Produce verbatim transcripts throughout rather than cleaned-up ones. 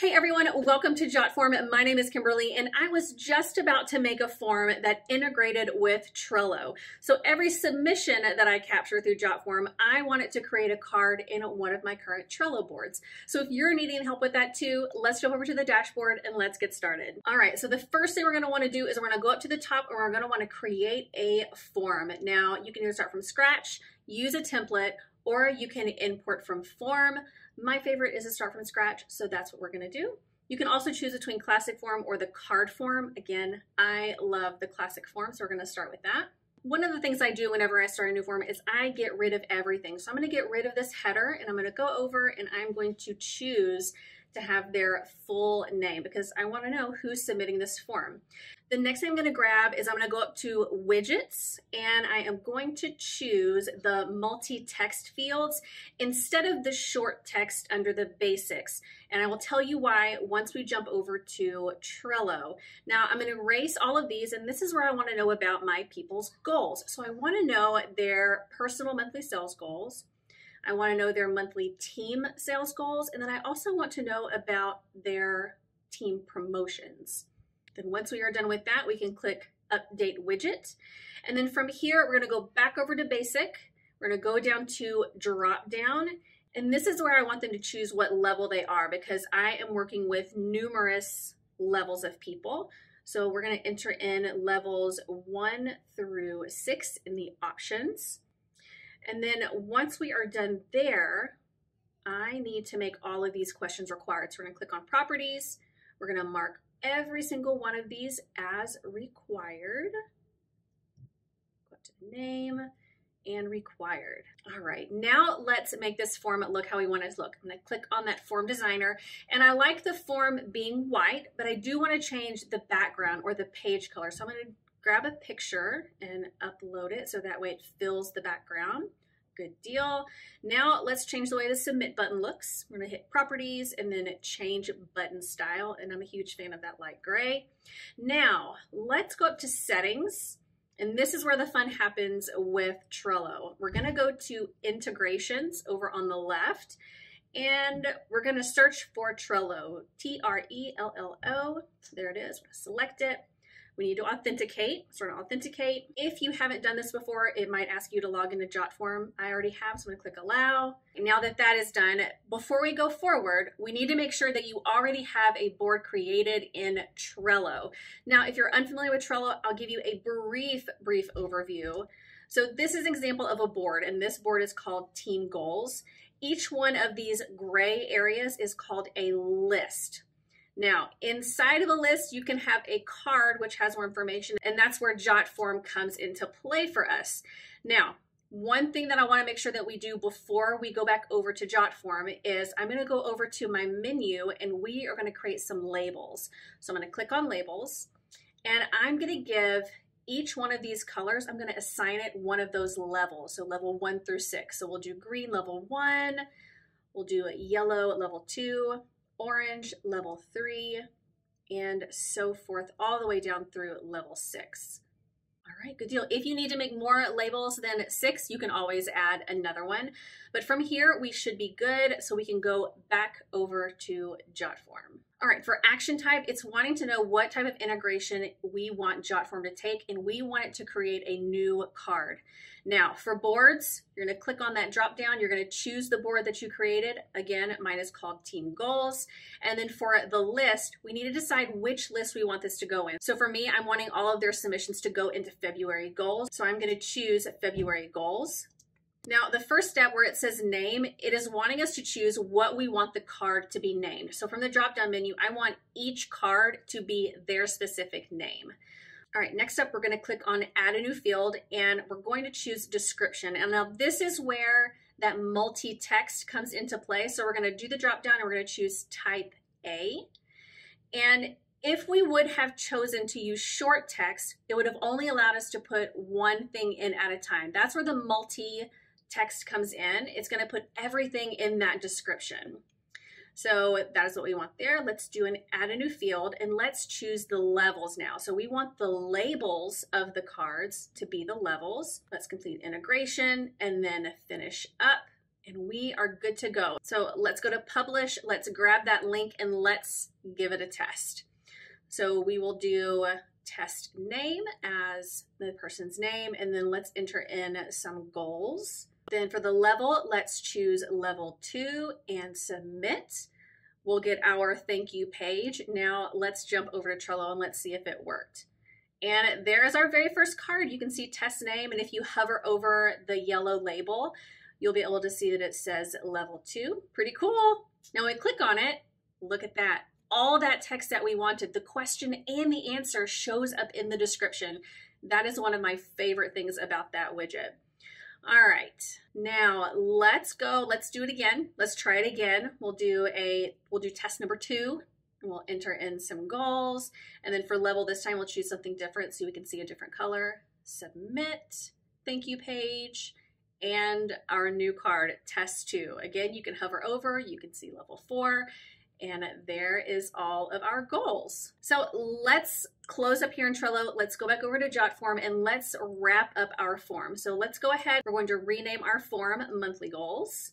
Hey everyone, welcome to JotForm. My name is Kimberly and I was just about to make a form that integrated with Trello. So every submission that I capture through JotForm, I want it to create a card in one of my current Trello boards. So if you're needing help with that too, let's jump over to the dashboard and let's get started. All right, so the first thing we're gonna wanna do is we're gonna go up to the top and we're gonna wanna create a form. Now you can either start from scratch, use a template, or you can import from form. My favorite is to start from scratch, so that's what we're gonna do. You can also choose between classic form or the card form. Again, I love the classic form, so we're gonna start with that. One of the things I do whenever I start a new form is I get rid of everything. So I'm gonna get rid of this header and I'm gonna go over and I'm going to choose to have their full name because I wanna know who's submitting this form. The next thing I'm gonna grab is I'm gonna go up to widgets and I am going to choose the multi-text fields instead of the short text under the basics. And I will tell you why once we jump over to Trello. Now I'm gonna erase all of these and this is where I wanna know about my people's goals. So I wanna know their personal monthly sales goals. I wanna know their monthly team sales goals. And then I also want to know about their team promotions. Then once we are done with that, we can click Update Widget. And then from here, we're gonna go back over to Basic. We're gonna go down to Drop Down. And this is where I want them to choose what level they are because I am working with numerous levels of people. So we're gonna enter in levels one through six in the options. And then once we are done there, I need to make all of these questions required. So we're gonna click on Properties. We're gonna mark every single one of these as required. Go to the name and required. All right, now let's make this form look how we want it to look. I'm gonna click on that form designer and I like the form being white, but I do wanna change the background or the page color. So I'm gonna grab a picture and upload it so that way it fills the background. Good deal. Now let's change the way the submit button looks. We're gonna hit properties and then change button style. And I'm a huge fan of that light gray. Now let's go up to settings. And this is where the fun happens with Trello. We're gonna go to integrations over on the left and we're gonna search for Trello, T R E L L O. So there it is, we're gonna select it. We need to authenticate, so we're gonna authenticate. If you haven't done this before, it might ask you to log into JotForm. I already have, so I'm gonna click allow. And now that that is done, before we go forward, we need to make sure that you already have a board created in Trello. Now, if you're unfamiliar with Trello, I'll give you a brief, brief overview. So this is an example of a board, and this board is called Team Goals. Each one of these gray areas is called a list. Now, inside of a list, you can have a card which has more information, and that's where JotForm comes into play for us. Now, one thing that I wanna make sure that we do before we go back over to JotForm is I'm gonna go over to my menu and we are gonna create some labels. So I'm gonna click on labels and I'm gonna give each one of these colors, I'm gonna assign it one of those levels. So level one through six. So we'll do green level one, we'll do yellow level two, orange level three, and so forth, all the way down through level six. All right, good deal. If you need to make more labels than six, you can always add another one. But from here, we should be good, so we can go back over to JotForm. All right, for action type, it's wanting to know what type of integration we want JotForm to take, and we want it to create a new card. Now, for boards, you're gonna click on that drop down, you're gonna choose the board that you created. Again, mine is called Team Goals. And then for the list, we need to decide which list we want this to go in. So for me, I'm wanting all of their submissions to go into February goals. So I'm gonna choose February goals. Now, the first step where it says name, it is wanting us to choose what we want the card to be named. So from the drop-down menu, I want each card to be their specific name. All right, next up, we're gonna click on add a new field and we're going to choose description. And now this is where that multi-text comes into play. So we're gonna do the drop-down and we're gonna choose type A. And if we would have chosen to use short text, it would have only allowed us to put one thing in at a time. That's where the multi text comes in. It's going to put everything in that description. So that is what we want there. Let's do an add a new field and let's choose the levels now. So we want the labels of the cards to be the levels. Let's complete integration and then finish up. and we are good to go. So let's go to publish, let's grab that link, and let's give it a test. So we will do test name as the person's name, and then let's enter in some goals. Then for the level, let's choose level two and submit. We'll get our thank you page. Now let's jump over to Trello and let's see if it worked. And there is our very first card. You can see test name, and if you hover over the yellow label, you'll be able to see that it says level two. Pretty cool. Now when we click on it, look at that. All that text that we wanted, the question and the answer shows up in the description. That is one of my favorite things about that widget. All right, now let's go, let's do it again. Let's try it again. We'll do a, we'll do test number two, and we'll enter in some goals. And then for level this time, we'll choose something different so we can see a different color. Submit, thank you page, and our new card, test two. Again, you can hover over, you can see level four, and there is all of our goals. So let's close up here in Trello. Let's go back over to JotForm and let's wrap up our form. So let's go ahead. We're going to rename our form Monthly Goals.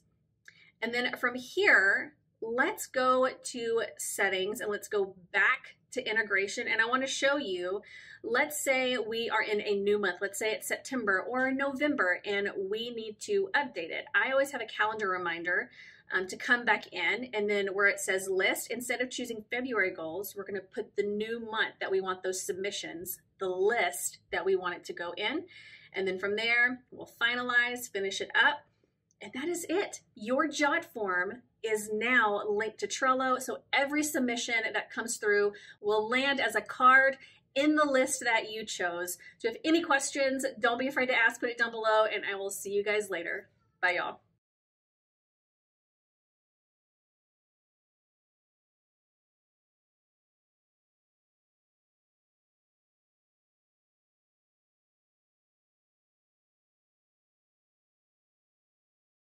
And then from here, let's go to settings and let's go back to integration. And I want to show you, let's say we are in a new month. Let's say it's September or November and we need to update it. I always have a calendar reminder Um, to come back in, and then where it says list, instead of choosing February goals, we're going to put the new month that we want those submissions, the list that we want it to go in. And then from there, we'll finalize, finish it up. And that is it. Your JotForm is now linked to Trello. So every submission that comes through will land as a card in the list that you chose. So if any questions, don't be afraid to ask, put it down below, and I will see you guys later. Bye y'all.